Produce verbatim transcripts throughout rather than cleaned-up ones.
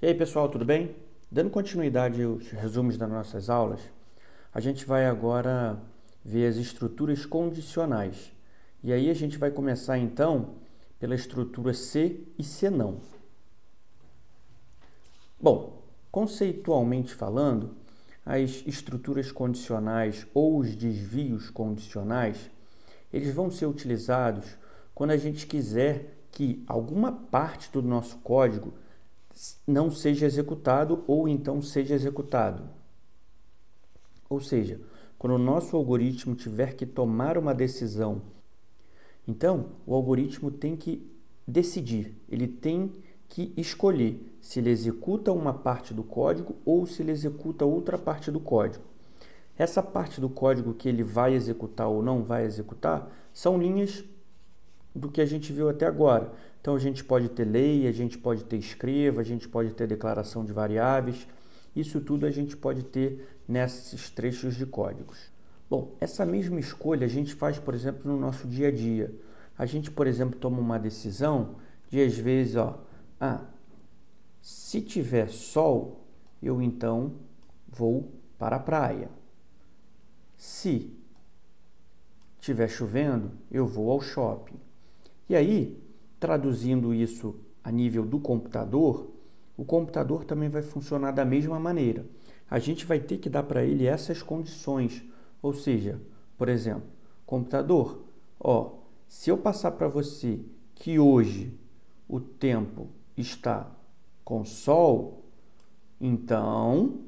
E aí pessoal, tudo bem? Dando continuidade aos resumos das nossas aulas, a gente vai agora ver as estruturas condicionais. E aí a gente vai começar então pela estrutura se e se não. Bom, conceitualmente falando, as estruturas condicionais ou os desvios condicionais, eles vão ser utilizados quando a gente quiser que alguma parte do nosso código não seja executado ou então seja executado. Ou seja, quando o nosso algoritmo tiver que tomar uma decisão, então o algoritmo tem que decidir, ele tem que escolher se ele executa uma parte do código ou se ele executa outra parte do código. Essa parte do código que ele vai executar ou não vai executar são linhas do que a gente viu até agora. Então a gente pode ter lei, a gente pode ter escreva, a gente pode ter declaração de variáveis, isso tudo a gente pode ter nesses trechos de códigos. Bom, essa mesma escolha a gente faz, por exemplo, no nosso dia a dia. A gente, por exemplo, toma uma decisão de, às vezes, ó, ah, se tiver sol, eu então vou para a praia. Se tiver chovendo, eu vou ao shopping. E aí, traduzindo isso a nível do computador, o computador também vai funcionar da mesma maneira. A gente vai ter que dar para ele essas condições. Ou seja, por exemplo, computador, ó, se eu passar para você que hoje o tempo está com sol, então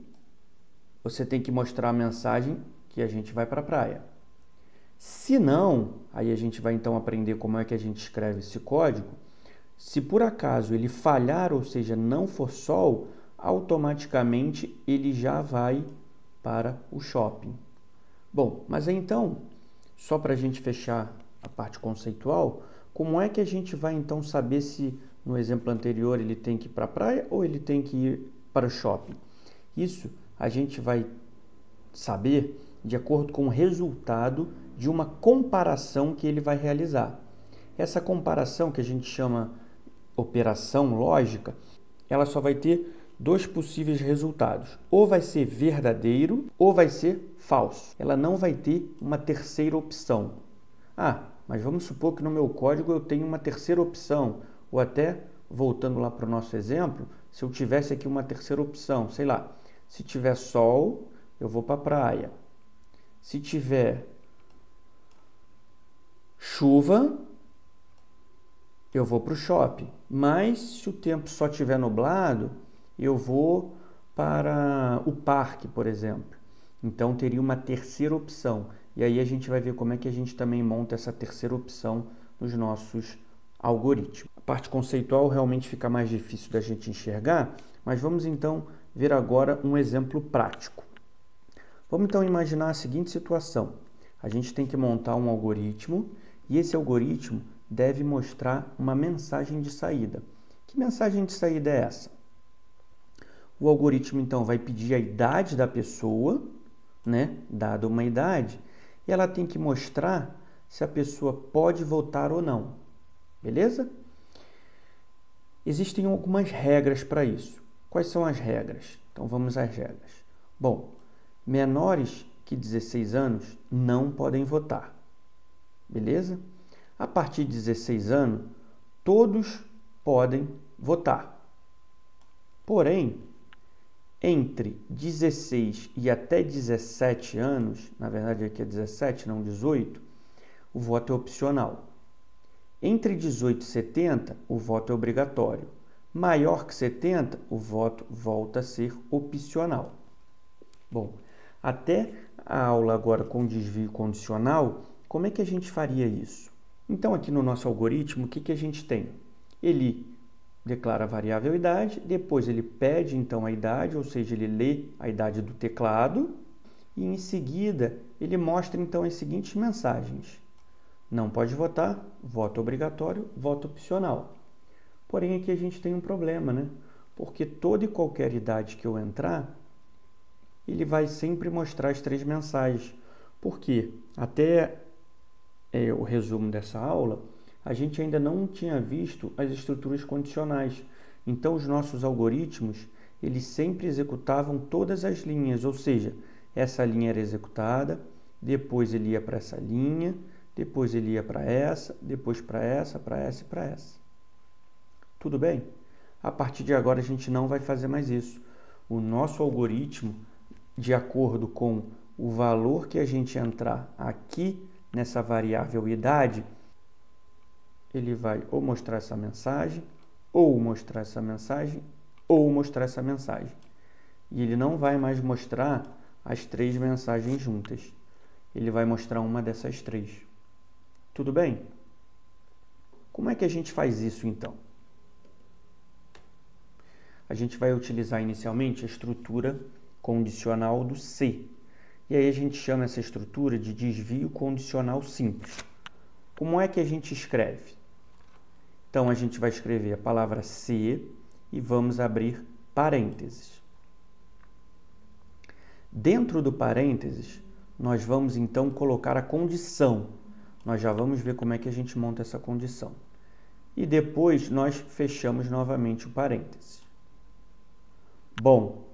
você tem que mostrar a mensagem que a gente vai para a praia. Se não, aí a gente vai então aprender como é que a gente escreve esse código. Se por acaso ele falhar, ou seja, não for sol, automaticamente ele já vai para o shopping. Bom, mas então, só para a gente fechar a parte conceitual, como é que a gente vai então saber se no exemplo anterior ele tem que ir para a praia ou ele tem que ir para o shopping? Isso a gente vai saber de acordo com o resultado de uma comparação que ele vai realizar. Essa comparação, que a gente chama operação lógica, ela só vai ter dois possíveis resultados. Ou vai ser verdadeiro, ou vai ser falso. Ela não vai ter uma terceira opção. Ah, mas vamos supor que no meu código eu tenho uma terceira opção, ou até, voltando lá para o nosso exemplo, se eu tivesse aqui uma terceira opção, sei lá, se tiver sol, eu vou para a praia. Se tiver chuva, eu vou para o shopping. Mas se o tempo só estiver nublado, eu vou para o parque, por exemplo. Então teria uma terceira opção. E aí a gente vai ver como é que a gente também monta essa terceira opção nos nossos algoritmos. A parte conceitual realmente fica mais difícil da gente enxergar, mas vamos então ver agora um exemplo prático. Vamos então imaginar a seguinte situação. A gente tem que montar um algoritmo e esse algoritmo deve mostrar uma mensagem de saída. Que mensagem de saída é essa? O algoritmo, então, vai pedir a idade da pessoa, né? Dada uma idade, e ela tem que mostrar se a pessoa pode votar ou não. Beleza? Existem algumas regras para isso. Quais são as regras? Então, vamos às regras. Bom, menores que dezesseis anos não podem votar. Beleza? A partir de dezesseis anos, todos podem votar. Porém, entre dezesseis e até dezessete anos, na verdade aqui é dezessete, não dezoito, o voto é opcional. Entre dezoito e setenta, o voto é obrigatório. Maior que setenta, o voto volta a ser opcional. Bom, até a aula agora com desvio condicional, como é que a gente faria isso? Então, aqui no nosso algoritmo, o que, que a gente tem? Ele declara a variável idade, depois ele pede, então, a idade, ou seja, ele lê a idade do teclado, e em seguida ele mostra, então, as seguintes mensagens. Não pode votar, voto obrigatório, voto opcional. Porém, aqui a gente tem um problema, né? Porque toda e qualquer idade que eu entrar, ele vai sempre mostrar as três mensagens. Por quê? Até... É, o resumo dessa aula, a gente ainda não tinha visto as estruturas condicionais. Então os nossos algoritmos, eles sempre executavam todas as linhas, ou seja, essa linha era executada, depois ele ia para essa linha, depois ele ia para essa, depois para essa, para essa e para essa. Tudo bem? A partir de agora a gente não vai fazer mais isso. O nosso algoritmo, de acordo com o valor que a gente entrar aqui nessa variável idade, ele vai ou mostrar essa mensagem, ou mostrar essa mensagem, ou mostrar essa mensagem. E ele não vai mais mostrar as três mensagens juntas. Ele vai mostrar uma dessas três. Tudo bem? Como é que a gente faz isso, então? A gente vai utilizar inicialmente a estrutura condicional do C. E aí a gente chama essa estrutura de desvio condicional simples. Como é que a gente escreve? Então a gente vai escrever a palavra C e vamos abrir parênteses. Dentro do parênteses, nós vamos então colocar a condição. Nós já vamos ver como é que a gente monta essa condição. E depois nós fechamos novamente o parênteses. Bom,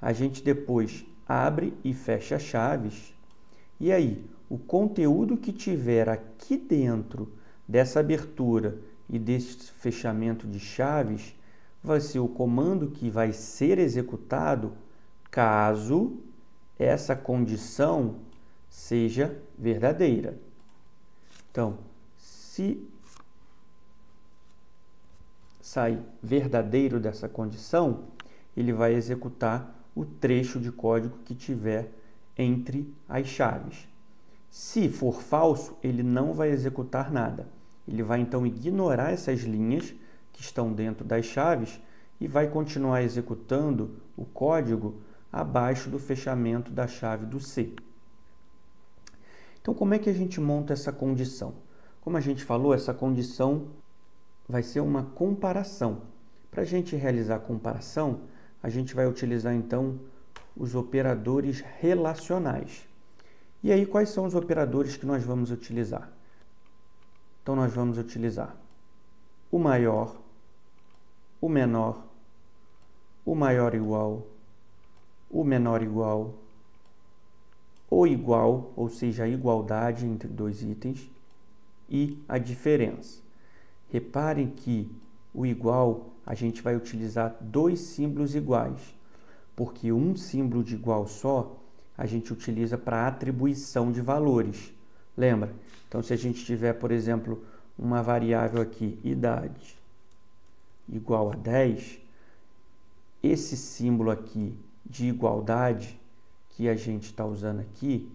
a gente depois abre e fecha chaves. E aí, o conteúdo que tiver aqui dentro dessa abertura e desse fechamento de chaves vai ser o comando que vai ser executado caso essa condição seja verdadeira. Então, se sair verdadeiro dessa condição, ele vai executar o trecho de código que tiver entre as chaves. Se for falso, ele não vai executar nada. Ele vai então ignorar essas linhas que estão dentro das chaves e vai continuar executando o código abaixo do fechamento da chave do C. Então, como é que a gente monta essa condição? Como a gente falou, essa condição vai ser uma comparação. Para a gente realizar a comparação, a gente vai utilizar, então, os operadores relacionais. E aí, quais são os operadores que nós vamos utilizar? Então, nós vamos utilizar o maior, o menor, o maior igual, o menor igual, o igual, ou seja, a igualdade entre dois itens, e a diferença. Reparem que o igual, a gente vai utilizar dois símbolos iguais, porque um símbolo de igual só a gente utiliza para atribuição de valores. Lembra? Então, se a gente tiver, por exemplo, uma variável aqui, idade, igual a dez, esse símbolo aqui de igualdade que a gente está usando aqui,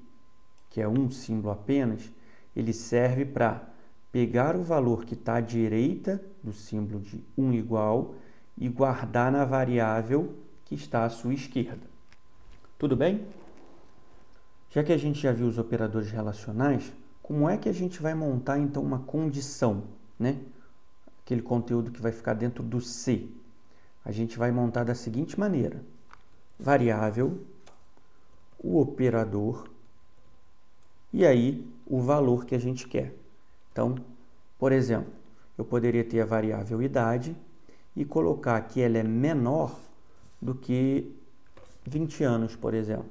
que é um símbolo apenas, ele serve para pegar o valor que está à direita do símbolo de um igual e guardar na variável que está à sua esquerda. Tudo bem? Já que a gente já viu os operadores relacionais, como é que a gente vai montar então uma condição, né? Aquele conteúdo que vai ficar dentro do C. A gente vai montar da seguinte maneira: variável, o operador e aí o valor que a gente quer. Então, por exemplo, eu poderia ter a variável idade e colocar que ela é menor do que vinte anos, por exemplo.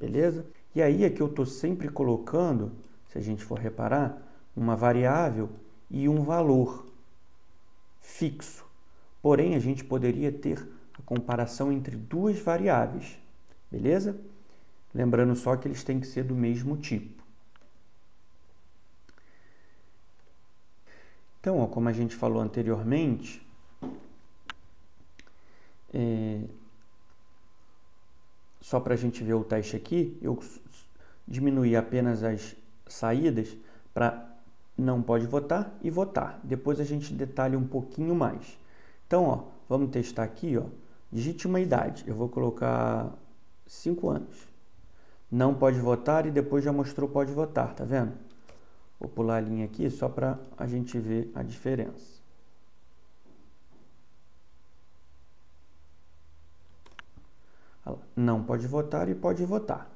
Beleza? E aí é que eu estou sempre colocando, se a gente for reparar, uma variável e um valor fixo. Porém, a gente poderia ter a comparação entre duas variáveis. Beleza? Lembrando só que eles têm que ser do mesmo tipo. Então, ó, como a gente falou anteriormente, é... só para a gente ver o teste aqui, eu diminuí apenas as saídas para não pode votar e votar. Depois a gente detalha um pouquinho mais. Então, ó, vamos testar aqui, ó, digite uma idade. Eu vou colocar cinco anos. Não pode votar e depois já mostrou pode votar, tá vendo? Vou pular a linha aqui só para a gente ver a diferença. Não pode votar e pode votar.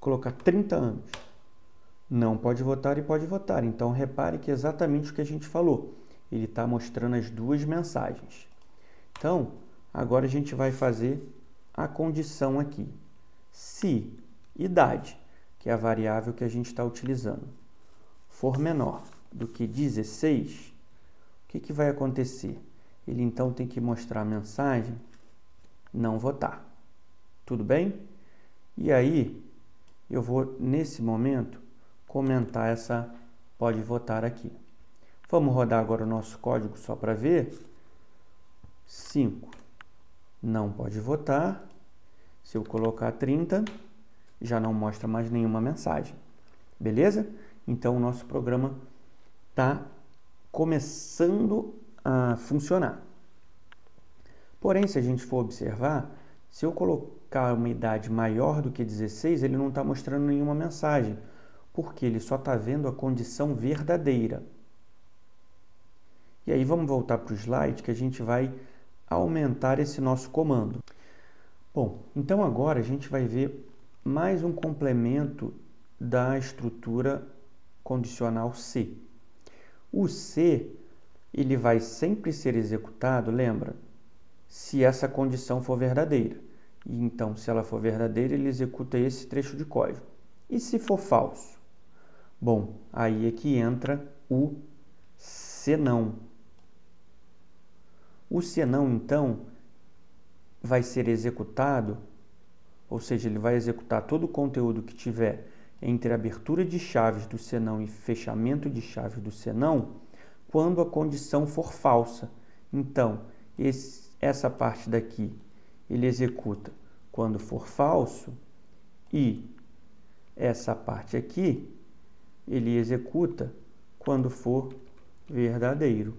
Colocar trinta anos. Não pode votar e pode votar. Então, repare que é exatamente o que a gente falou. ele está mostrando as duas mensagens. Então, agora a gente vai fazer a condição aqui. Se idade, que é a variável que a gente está utilizando, for menor do que dezesseis, o que, que vai acontecer? Ele então tem que mostrar a mensagem não votar. Tudo bem? E aí, eu vou, nesse momento, comentar essa pode votar aqui. Vamos rodar agora o nosso código só para ver. cinco, não pode votar. Se eu colocar trinta, já não mostra mais nenhuma mensagem. Beleza? Então, o nosso programa está começando a funcionar. Porém, se a gente for observar, se eu colocar uma idade maior do que dezesseis, ele não está mostrando nenhuma mensagem, porque ele só está vendo a condição verdadeira. E aí vamos voltar para o slide que a gente vai aumentar esse nosso comando. Bom, então agora a gente vai ver mais um complemento da estrutura condicional se. O se, ele vai sempre ser executado, lembra? Se essa condição for verdadeira. E então, se ela for verdadeira, ele executa esse trecho de código. E se for falso? Bom, aí é que entra o senão. O senão, então, vai ser executado, ou seja, ele vai executar todo o conteúdo que tiver entre a abertura de chaves do senão e fechamento de chaves do senão, quando a condição for falsa. Então, esse, essa parte daqui, ele executa quando for falso, e essa parte aqui, ele executa quando for verdadeiro.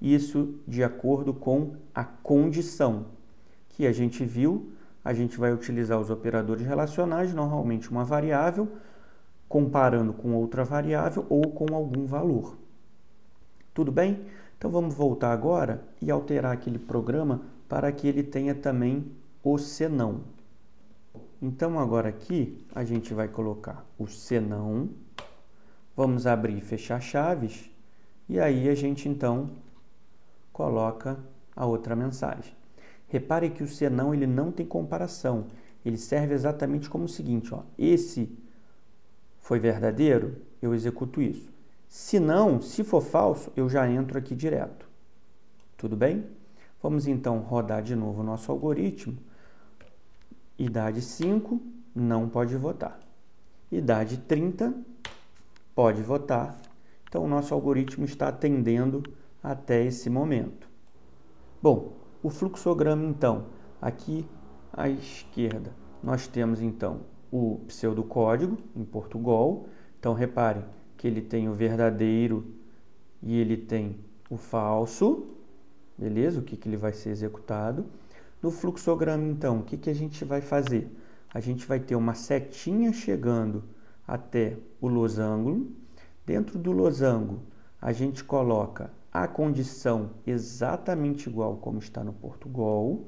Isso de acordo com a condição que a gente viu. A gente vai utilizar os operadores relacionais, normalmente uma variável, comparando com outra variável ou com algum valor. Tudo bem? Então vamos voltar agora e alterar aquele programa para que ele tenha também o senão. Então, agora aqui, a gente vai colocar o senão, vamos abrir e fechar chaves, e aí a gente, então, coloca a outra mensagem. Repare que o senão, ele não tem comparação, ele serve exatamente como o seguinte, ó, esse foi verdadeiro, eu executo isso. Se não, se for falso, eu já entro aqui direto. Tudo bem? Vamos, então, rodar de novo o nosso algoritmo. Idade cinco, não pode votar. Idade trinta, pode votar. Então, o nosso algoritmo está atendendo até esse momento. Bom, o fluxograma, então, aqui à esquerda, nós temos, então, o pseudocódigo, em Portugal. Então, repare que ele tem o verdadeiro e ele tem o falso. Beleza? O que, que ele vai ser executado. No fluxograma, então, o que, que a gente vai fazer? A gente vai ter uma setinha chegando até o losango. Dentro do losango, a gente coloca a condição exatamente igual como está no Portugal.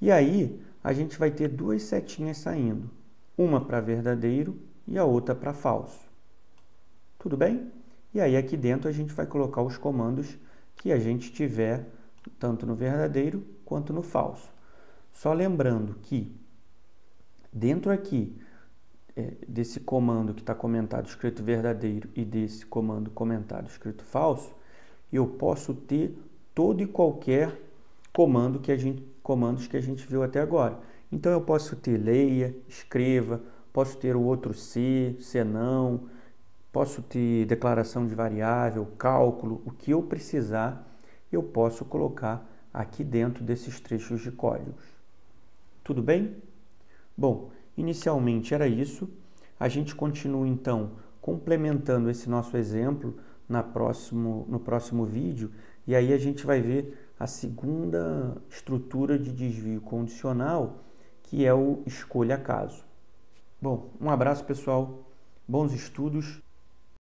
E aí, a gente vai ter duas setinhas saindo. Uma para verdadeiro e a outra para falso. Tudo bem? E aí, aqui dentro, a gente vai colocar os comandos que a gente tiver, tanto no verdadeiro quanto no falso. Só lembrando que dentro aqui é, desse comando que está comentado escrito verdadeiro e desse comando comentado escrito falso, eu posso ter todo e qualquer comando que a gente, comandos que a gente viu até agora. Então eu posso ter leia, escreva, posso ter o outro se, senão, posso ter declaração de variável, cálculo, o que eu precisar, eu posso colocar aqui dentro desses trechos de códigos. Tudo bem? Bom, inicialmente era isso. A gente continua, então, complementando esse nosso exemplo na próximo, no próximo vídeo. E aí a gente vai ver a segunda estrutura de desvio condicional, que é o escolha caso. Bom, um abraço, pessoal. Bons estudos.